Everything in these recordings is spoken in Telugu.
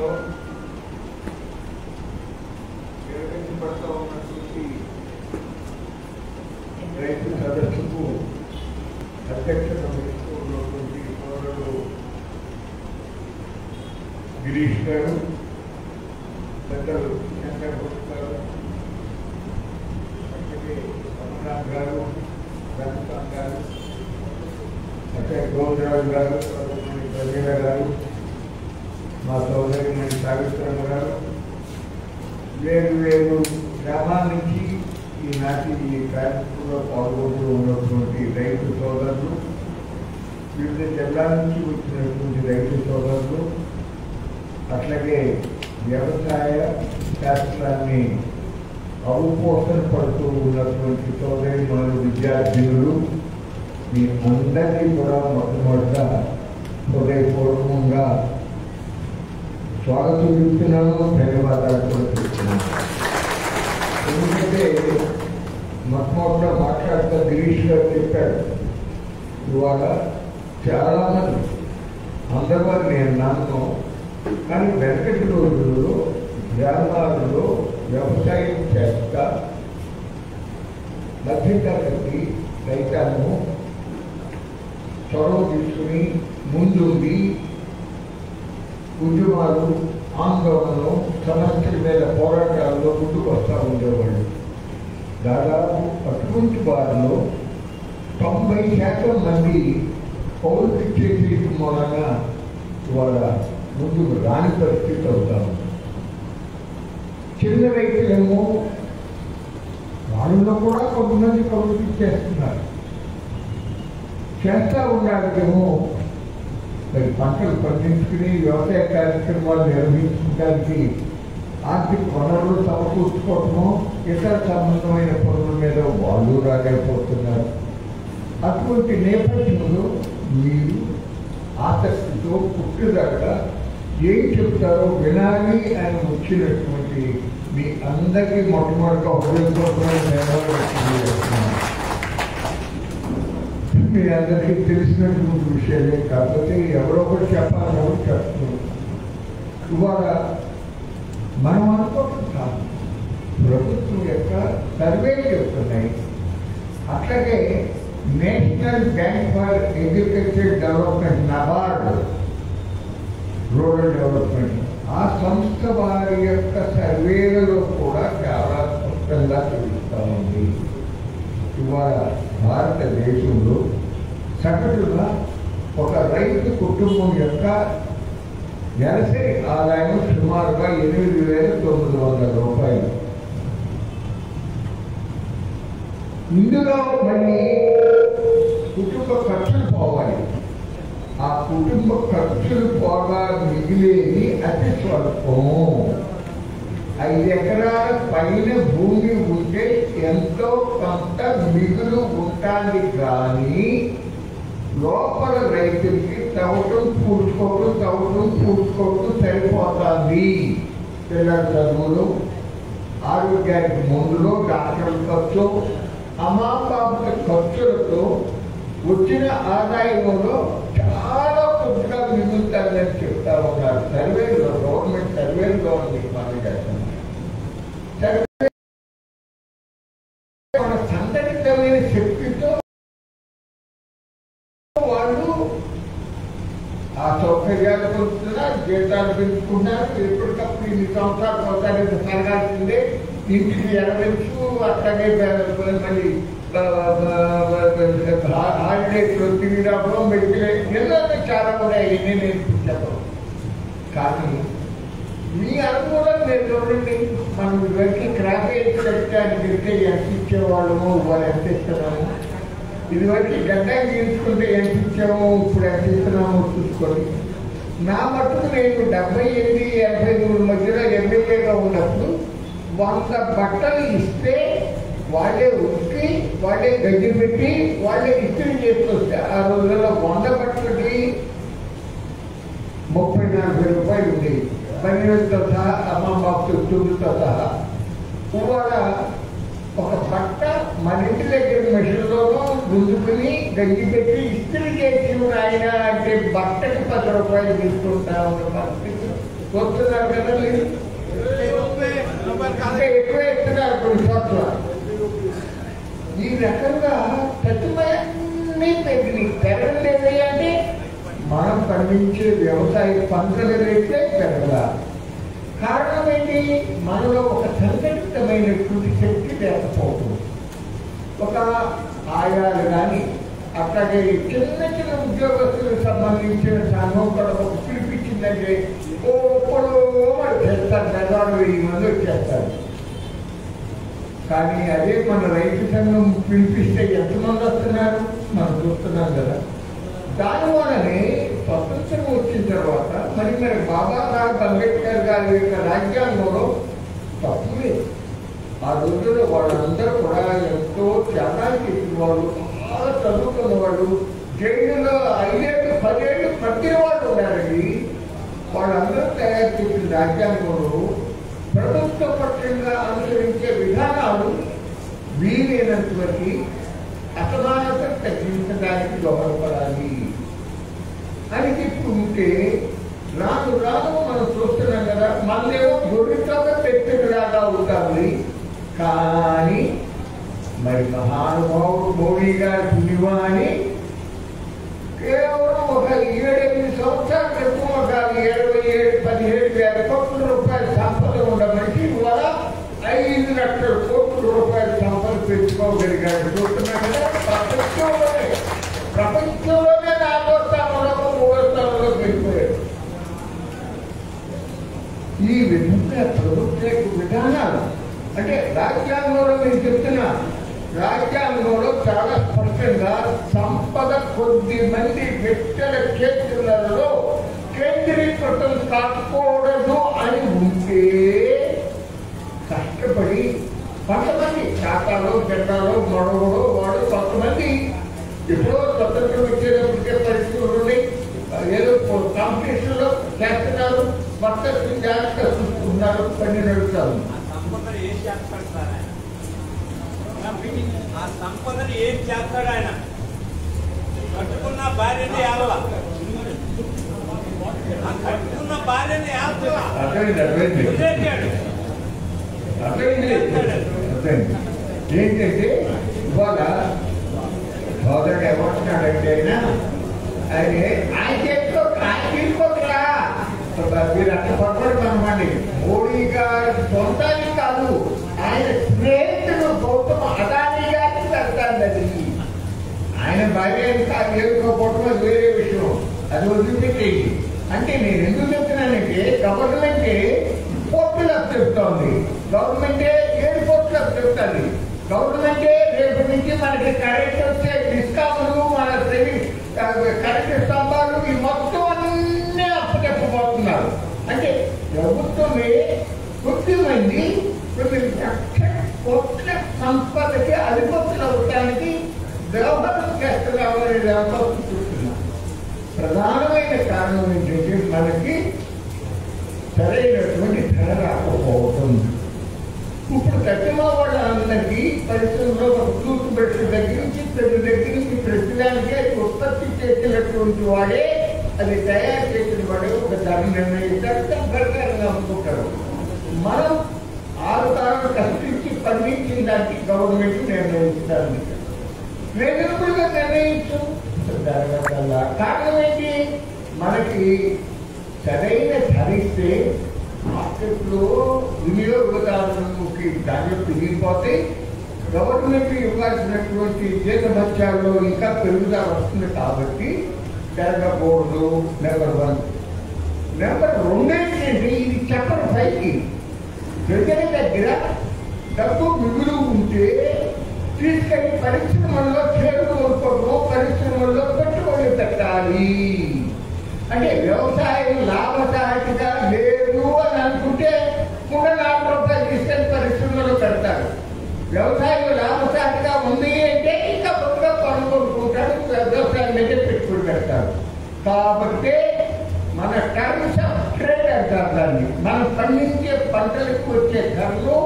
गिरीश गारू गोविंदराज गारू మా సోదరి సావిత్రమ్మ గారు వేరు వేరు గ్రామాల నుంచి ఈనాటి ఈ కార్యక్రమంలో పాల్గొంటూ ఉన్నటువంటి రైతు సోదరులు, వివిధ జిల్లాల నుంచి వచ్చినటువంటి రైతు సోదరులు, అట్లాగే వ్యవసాయ శాస్త్రాన్ని అవపోసన పడుతూ ఉన్నటువంటి సోదరి మనులు విద్యార్థులు, మీ అందరినీ కూడా మొట్టమొదట హృదయపూర్వకంగా स्वागत धन्यवाद मत गिरीश इवा चार अंदर नैनकट रोज ग्रामा व्यवसाय मध्यतरगति रैतु चोर तीसरी मुंबी उद्यमा आंदोलन समस्या मेरे पोराटा मुझकोस्ता उड़ेवा दादापू अटंट वारों 90% मंदी पौरचे मूल वाला मुझे रानी परस्थित होता चैतलेमो वालों को प्रवृत्ति से उमो मैं पटल पंचने व्यवसाय कार्यक्रम निर्वहित की आर्थिक वनर समकूर्च इतर संबंध पनल वालू रागेपो अट्ठे नेपथ्य आसक्ति तो पुटदा चारो विनाली आने वी अंदर मोटमोट हृदय మీ అందరికీ తెలిసినటువంటి విషయమే కాకపోతే ఎవరో ఒకరు చెప్పాలని చెప్తున్నారు. ఇవాళ మనం అనుకుంటున్నాం ప్రభుత్వం యొక్క సర్వేలు చెప్తున్నాయి. అట్లాగే national bank for agriculture development NABARD rural development ఆ సంస్థ వారి యొక్క సర్వేలలో కూడా చాలా స్పష్టంగా తెలుస్తూ ఉంది. ఇవాళ భారతదేశంలో సగటుగా ఒక రైతు కుటుంబం యొక్క నెలసరి ఆదాయం సుమారుగా 8,900 రూపాయలు. ఇందులో మళ్ళీ కుటుంబ ఖర్చులు పోవాలి. ఆ కుటుంబ ఖర్చులు పోగా మిగిలేది అతి స్వల్పం. 5 ఎకరాల పైన భూమి ఉంటే ఎంతో కొంత మిగులు ఉంటుంది కానీ లోపల రైతులకి తవ్వటం పూడ్చుకోవటం సరిపోతుంది. పిల్లల చదువులు, ఆరోగ్యానికి మందులు, డాక్టర్ల ఖర్చు, అమాపాప ఖర్చులతో వచ్చిన ఆదాయంలో చాలా కొద్దిగా మిగులుతుందని చెప్తా ఉన్నారు సర్వేలో. గవర్నమెంట్ సర్వేలో ఉంది మనకి సౌకర్యాలు పొందుతున్నారు, జీతాలు పెంచుకుంటున్నారు. ఎప్పటికప్పుడు ఇన్ని సంవత్సరాలు కొత్త సరగాల్సిందే ఇంటికి ఎడవచ్చు. అట్లాగే మళ్ళీ హాలిడేస్లో తిరిగి రావడం, మెడికల్ ఎన్నో చాలా ఉన్నాయి. ఇవన్నీ నేర్పించాను కానీ మీ అనుకూలం నేను చూడండి. మనం ఇవన్నీ క్రాప్ పెట్టడానికి వెళ్తే ఎంత ఇచ్చేవాళ్ళము, వాళ్ళు ఎంత ఇస్తున్నాము. ఇదివరకు గడ్డాకి తీసుకుంటే ఎంత ఇచ్చాము, ఇప్పుడు ఎంత ఇస్తున్నాము చూసుకొని. నా మట్టుకు నేను 78-83 మధ్యలో ఎమ్మెల్యేగా ఉన్నప్పుడు 100 బట్టలు ఇస్తే వాళ్ళే ఉతికి, వాళ్ళే గడ్డి పెట్టి, వాళ్ళే ఇస్త్రీ చేసుకొస్తే ఆ రోజుల్లో 100 బట్టలకి 30-40 రూపాయలు ఉండేవి. పన్నీరుతో సహా, అమ్మబాబుతో చుట్టూతో సహా. ఇవాళ ఒక బట్ట మన ఇంటి దగ్గర మెషిన్లోనూ రుద్దుకుని గంజి పెట్టి ఇస్త్రీ చేసిన ఆయన అంటే బట్టకి 10 రూపాయలు తీసుకుంటా ఉన్న పరిస్థితి ఎక్కువ ఎత్తున్నారు కొన్ని చోట్ల. ఈ రకంగా ప్రతిమలన్నీ తగ్గినాయి. పెరగలు ఏదయ్యా అంటే మనం పండించే వ్యవసాయ పంటలు ఏదైతే పెరగల. కారణం ఏంటి? మనలో ఒక సంఘటితమైనటువంటి శక్తి లేకపోవడం. ఒక ఆయాలు కానీ అట్లాగే చిన్న చిన్న ఉద్యోగస్తులకు సంబంధించిన సంఘం కూడా ఒక పిలిపించిందంటే ఓ ఒక్కడో చేస్తారు, నెలవాడు 1000 మంది వచ్చేస్తారు. కానీ అదే మన రైతు సంఘం పిలిపిస్తే ఎంతమంది వస్తున్నారు మనం చూస్తున్నాం కదా. దానివల్లనే స్వతంత్రం వచ్చిన తర్వాత మరి మరి బాబాసాహెబ్ అంబేద్కర్ గారి యొక్క రాజ్యాంగంలో తప్పు లేదు. ఆ రోజుల్లో వాళ్ళందరూ కూడా ఎంతో త్యాగాలు చేసేవాళ్ళు, చాలా చదువుకున్న వాళ్ళు, జైలులో 5 ఏళ్ళు 10 ఏళ్ళు పట్టిన వాళ్ళు ఉన్నారండి. వాళ్ళందరూ తయారు చేసిన రాజ్యాంగంలో ప్రభుత్వ పక్షంగా అనుసరించే విధానాలు వీలైనటువంటి అసమానతను తగ్గించడానికి దోహదపడాలి అని చెప్పుకుంటే రాను రాను మనం చూస్తున్నాం కదా. మనమేమో గురితో పెట్టినలాగా అవుతాము. కానీ మరి మహానుభావుడు మోడీ గారి పుణ్యమాని కేవలం ఒక 7-8 సంవత్సరాల క్రితం ఒక 17,000-17,500 రూపాయల సంపద ఉన్న మనిషి ఇవాళ 5 లక్షల కోట్ల రూపాయల సంపద పెట్టుకోగలిగాడు. చూస్తున్నా కదా, ప్రపంచంలోనే 4వ స్థానంలో 3వ స్థానంలో పెట్టుకోలేదు. ఈ విధంగా ప్రభుత్వ విధానాలు అంటే రాజ్యాంగంలో నేను చెప్తున్నా, రాజ్యాంగంలో చాలా స్పష్టంగా సంపద కొద్ది మంది వ్యక్తుల క్షేత్రాలలో కేంద్రీకృతం కాకూడదు అని ఉంటే కష్టపడి కొంతమంది ఖాతాలో జెండాలో మడవలో వాడు కొంతమంది ఎప్పుడో స్వతంత్రం వచ్చేటప్పటికే పరిస్థితులు ఏదో కాంపిటీషన్లో చేస్తున్నారు, కొత్త జాగ్రత్త చూసుకుంటున్నారు. 12 సార్లు సంపదని ఏం చేస్తాడు ఆయన? కట్టుకున్న భార్యని ఏలవా? కట్టుకున్న భార్యని ఏల్చవా? ఏంటంటే ఇవాళ సోదరుడు ఏమంటున్నాడంటే మీరు అట్లా పొరపాటు అనమాట. మోడీ గారు సొంతానికి కాదు, ఆయన స్నేహితుడు గౌతమ్ అదానీ గారికి తగ్గుతుంది. అది ఆయన భార్య ఏడుకోవటం అది వేరే విషయం, అది వదిలిపెట్టేది. అంటే నేను ఎందుకు చెప్తున్నానంటే గవర్నమెంటే కోర్టులు చెప్తోంది, గవర్నమెంటే 7 కోట్లు చెప్తుంది. గవర్నమెంటే రేపటి నుంచి మనకి కరెంట్ వచ్చే డిస్కౌంట్లు మన కరెంట్ స్తంభాలు ఈ మొత్తం అన్నీ అప్పచెప్పబోతున్నారు. అంటే ప్రభుత్వమే కొద్దిమంది కొత్త సంపదకి అధిపతులు అవడానికి దోహదం చేస్తున్నామని చూస్తున్నాం. ప్రధానమైన కారణం ఏంటంటే మనకి సరైనటువంటి ధర రాకపోవటం. ఇప్పుడు తగ్గిన వాళ్ళందరికీ పరిశ్రమలో ఒక టూత్ బ్రష్ దగ్గర నుంచి ప్రతిదానికి ఉత్పత్తి చేసినటువంటి వాడే, అది తయారు చేసిన వాడే ఒక ధర నిర్ణయించారు, ప్రకారంగా అనుకుంటారు. మనం 6 సార్లు కష్టించి పండించిన దానికి గవర్నమెంట్ నిర్ణయిస్తారు. రేపుగా నిర్ణయించు జరగల కారణం ఏంటి? మనకి సరైన ధరిస్తే మార్కెట్లో వినియోగదారులకి ధాన్యం పెరిగిపోతే గవర్నమెంట్ ఇవ్వాల్సినటువంటి జీతభత్యాల్లో ఇంకా పెరుగుదల వస్తుంది. కాబట్టి జరగకూడదు. నెంబర్ 1. నెంబర్ 2 ఏంటంటే ఇది చెప్పడం పైకి ప్రజల దగ్గర డబ్బు మిగులు ఉంటే తీసుకెళ్ళి పరిశ్రమల్లో చేరుకోవడం, పరిశ్రమల్లో పెట్టుబడులు పెట్టాలి. అంటే వ్యవసాయం లాభసాటిగా లేదు అని అనుకుంటే 3-4 రూపాయలు తీసుకెళ్ళి పరిశ్రమలో పెడతారు. వ్యవసాయం లాభసాటిగా ఉంది అంటే ఇంకా కొత్తగా కొనుక్కుంటారు, వ్యవసాయం మీద పెట్టుబడి పెడతారు. కాబట్టి మన టర్మ్స్ ఆఫ్ ట్రేడ్ అంటారు దాన్ని. మనం పండించే పంటలకు వచ్చే ధరలు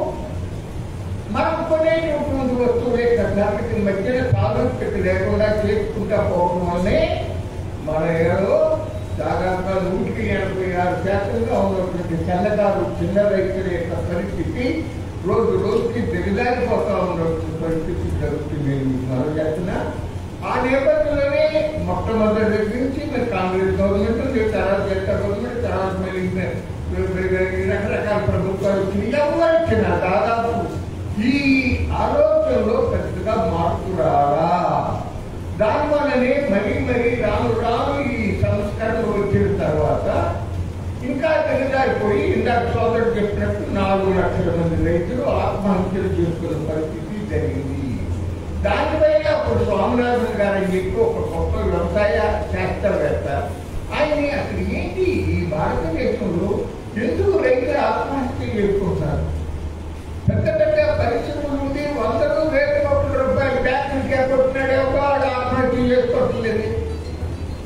మనం కొనేటువంటి వస్తువులే కర్ణాటక మధ్యన సాధన లేకుండా చేసుకుంటా పోవడం వల్లే మన ఏదో దాదాపు 186% ఉన్న ప్రతి తెల్లకారు చిన్న వ్యక్తుల యొక్క పరిస్థితి రోజు రోజుకి దిగజారిపోతూ ఉన్న పరిస్థితి జరుగుతుంది. నేను చేస్తున్నా ఆ నేపథ్యంలోనే మొట్టమొదటి దగ్గర నుంచి మరి కాంగ్రెస్ గవర్నమెంట్, తర్వాత జనతా గవర్నమెంట్, తర్వాత రకరకాల ప్రభుత్వాలు వచ్చినాయి. ఎవరు వచ్చినా దాదాపు ఈ ఆలోచనలో పెద్దగా మార్పు రాదా? దాని వల్లనే మరీ మరీ రాను రాను ఈ సంస్కరణలు వచ్చిన తర్వాత ఇంకా తెగజారిపోయి ఇందాక సోదరుడు చెప్పినట్టు 4 లక్షల మంది రైతులు ఆత్మహత్యలు చేసుకున్న పరిస్థితి జరిగింది. దానిపై అప్పుడు స్వామినాథన్ గారు అని చెప్పి ఒక గొప్ప వ్యవసాయ శాస్త్రవేత్త, ఆయన అసలు ఏంటి ఈ భారతదేశంలో ఎందుకు రైతులు ఆత్మహత్య చేసుకుంటారు? పెద్ద పెద్ద పరిశ్రమలు ఉండి 100-200 కోట్ల రూపాయలు బ్యాంకులు చేపడుతున్నాడే వాడు ఆత్మహత్య చేసుకోవట్లేదు.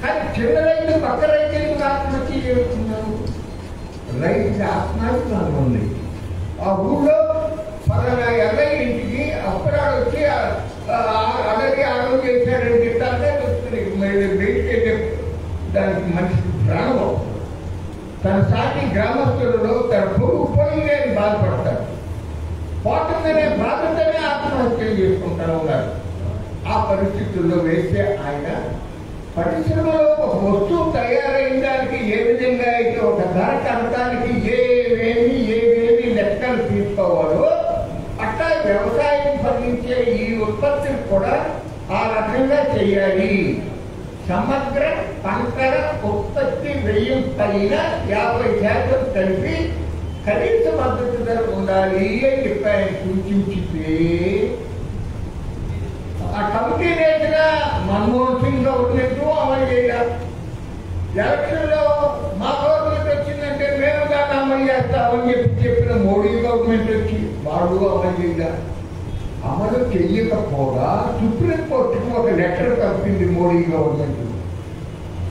కానీ చిన్న రైతు పక్క రైతులకు ఆత్మహత్య చేస్తున్నారు. రైతు ఆత్మహత్య అనుకుంది ఆ ఊళ్ళో పలానా ఎల్ఐ ఇంటికి అప్పురాడు వచ్చి అలాగే ఆరోగ్యం చేశాడని చెప్పాలంటే బయటకెళ్ళే దానికి మనిషికి ప్రాణం అవుతుంది. తన సాటి గ్రామస్తులలో తన పొరుగు పోయిందే అని బాధపడతారు. పోతుందనే బాధతోనే ఆత్మహత్యలు చేసుకుంటారు ఉన్నారు. ఆ పరిస్థితుల్లో వేస్తే ఆయన పరిశ్రమలో ఒక వస్తువు తయారైన దానికి ఏ విధంగా అయితే ఒక ధర కనటానికి ఏవేమి లెక్కలు తీసుకోవాలో అట్లా వ్యవసాయం పండించే ఈ ఉత్పత్తిని కూడా ఆ రకంగా చేయాలి. సమగ్ర పంటల ఉత్పత్తి వ్యయం పైన 50% కలిపి కనీస మద్దతు ధర ఉండాలి అని చెప్పి ఆయన సూచించితే ఆ కమిటీ రేటుగా మన్మోహన్ సింగ్ లో ఉన్నట్టు అమలు చేయాలి. ఎలక్షన్లో మా గవర్నమెంట్ వచ్చిందంటే మేము దాన్ని అమలు చేస్తామని చెప్పి చెప్పిన మోడీ గవర్నమెంట్ వచ్చి వాడు అమలు చేయాలి. అమలు చెయ్యకపోగా సుప్రీంకోర్టుకు ఒక లెటర్ పంపింది Modi government.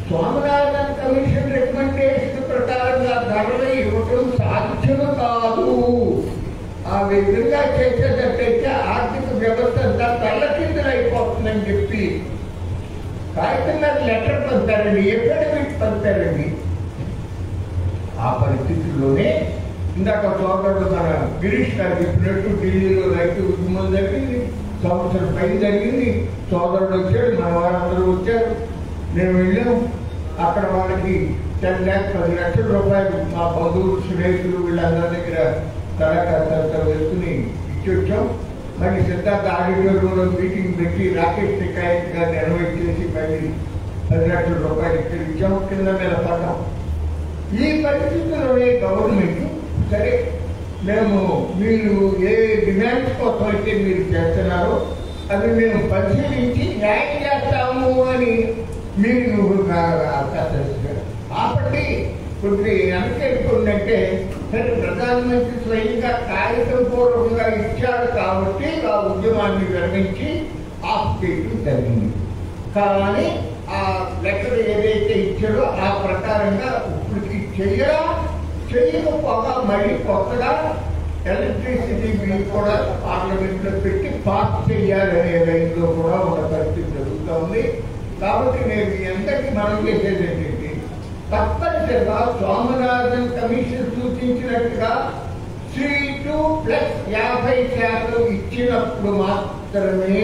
Swaminathan commission recommendation ప్రకారంగా ధరలు ఇవ్వటం సాధ్యం కాదు. ఆ విధంగా చేసేటట్టయితే ఆర్థిక వ్యవస్థ అంతా తల్లకిందులు అయిపోతుందని చెప్పి కాకినాడ లెటర్ పంపారండి, ఎఫిడవిట్ పంపారండి. ఆ పరిస్థితుల్లోనే ఇందాక సోదరుడు మన గిరీష్ గారు చెప్పినట్టు ఢిల్లీలో రైతు ఉద్యమం జరిగింది, 1 సంవత్సరం పైన జరిగింది. సోదరుడు వచ్చాడు, మన వారందరూ వచ్చారు. నేను వెళ్ళాను. అక్కడ వాళ్ళకి 10 లక్షల 10 లక్షల రూపాయలు మా బంధువులు, స్నేహితులు వీళ్ళందరి దగ్గర తరగతి వేసుకుని ఇచ్చొచ్చాం. మరి సిద్ధార్థ ఆడిటోరియంలో మీటింగ్ పెట్టి రాకేష్ టికాయత్గా నిర్వహించేసి మళ్ళీ 10 లక్షల రూపాయలు ఇక్కడ ఇచ్చాం. కింద మీద పడ్డాం. ఈ పరిస్థితుల్లోనే గవర్నమెంట్ సరే మేము మీరు ఏ డిమాండ్స్ కోసం అయితే మీరు చేస్తున్నారో అవి మేము పరిశీలించి న్యాయం చేస్తాము అని మీరు కాబట్టి కొన్ని అనుసరింటే సరే ప్రధానమంత్రి స్వయంగా కార్యక్రమపూర్వకంగా ఇచ్చాడు కాబట్టి ఆ ఉద్యమాన్ని విరమించి ఆఫ్ చేయడం జరిగింది. కానీ ఆ లెటర్ ఏదైతే ఇచ్చారో ఆ ప్రకారంగా ఇప్పటికి చేయకపోగా మళ్ళీ కొత్తగా ఎలక్ట్రిసిటీ బిల్ కూడా పార్లమెంట్లో పెట్టి పాస్ చేయాలనే రైతులో కూడా ఒక పరిస్థితి జరుగుతూ ఉంది. కాబట్టి నేను ఎంతటి మనం చేసేది ఏంటంటే తప్పనిసరిగా స్వామినాథన్ కమిషన్ సూచించినట్టుగా 32+50% ఇచ్చినప్పుడు మాత్రమే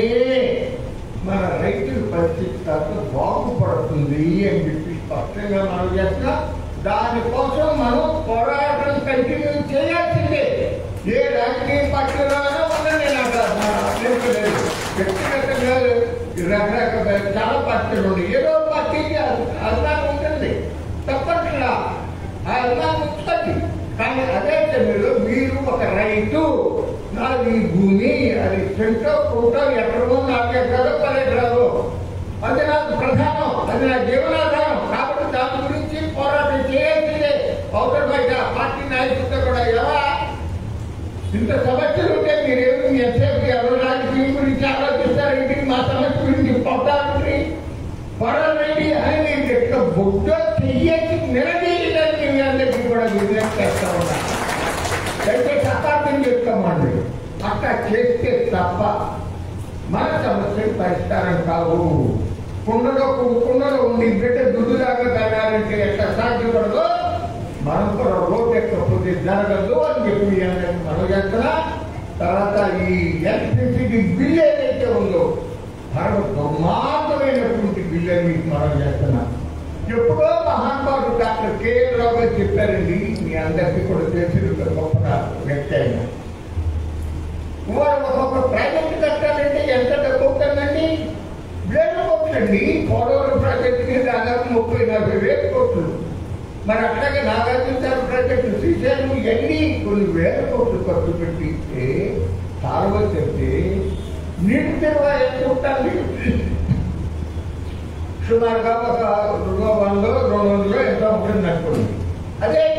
మన రైతుల పరిస్థితి కాస్త బాగుపడుతుంది అని చెప్పి స్పష్టంగా మనం చేస్తున్నా. దానికోసం మనం పోరాటం కంటిన్యూ చేయాల్సిందే. ఏ రాజకీయ పార్టీలోనూ వ్యక్తిగతంగా రకరకాల చాలా పార్టీలు ఉన్నాయి. ఏదో పార్టీకి అర్థం ఉంటుంది తప్పట్లా అర్థం ఉంటుంది. కానీ అదే తమిళలో మీరు ఒక రైతు, నాది భూమి, అది సెంటో కూటో ఎక్కడో 4 ఎకరాలు 10 ఎకరాలు అది నాకు ప్రధానం, అది నా జీవనాధారం. కాబట్టి దాని గురించి పోరాటం చేయాల్సిందే. అవతల బయట పార్టీ నాయకులతో కూడా ఎలా ఇంత సమస్యలు ఉంటే మీరేమి మీ ఎంతసేపు ఎవరి రాజకీయం గురించి ఆలోచిస్తారండి, మా సమస్య గురించి పొట్టాలండి పొడవండి అని నేను ఎక్కడ బొగ్గ చెయ్యేసి నిలదీయడానికి మీ అందరికీ కూడా విజ్ఞప్తి చేస్తా ఉన్నా. అయితే శతాబ్దం చెప్తామండి. అట్లా చేస్తే తప్ప మన సమస్యలు పరిష్కారం కావు. కుండలో కుండలో ఉండి పెట్టే దుద్దులాగా తయారంటే ఎట్లా సాధ్యపడదు, మనం కూడా రోడ్డు ఎక్కకపోతే జరగదు అని చెప్పి మనం చేస్తున్నా. తర్వాత ఈ ఎలక్ట్రిసిటీ బిల్ ఏదైతే ఉందో మరొక దుర్మార్గమైనటువంటి బిల్ అని మీకు మనం చేస్తున్నా. ఎప్పుడో మహానుభావుడు డాక్టర్ కేఎల్ రావు గారు చెప్పారండి, మీ అందరికీ కూడా తెలిసిన గొప్ప వ్యక్తి అయిన వారు. ఒక ప్రాజెక్ట్ కట్టాలంటే ఎంత డబ్బు ఉంటుందండి? 7 కోట్లు అండి. పోలవరం ప్రాజెక్టుకి దాదాపు 30-40 వేల కోట్లు. మరి అట్లాగే నాగార్జున సాగర్ ప్రాజెక్టు శ్రీశైలం ఇవన్నీ కొన్ని వేల కోట్లు ఖర్చు పెట్టిస్తే సాల్వ చెప్తే నీటి సేవ ఎంత ఉంటుంది? సుమారుగా 200-300 ఎంతో ఉంటుంది అనుకోండి. అదే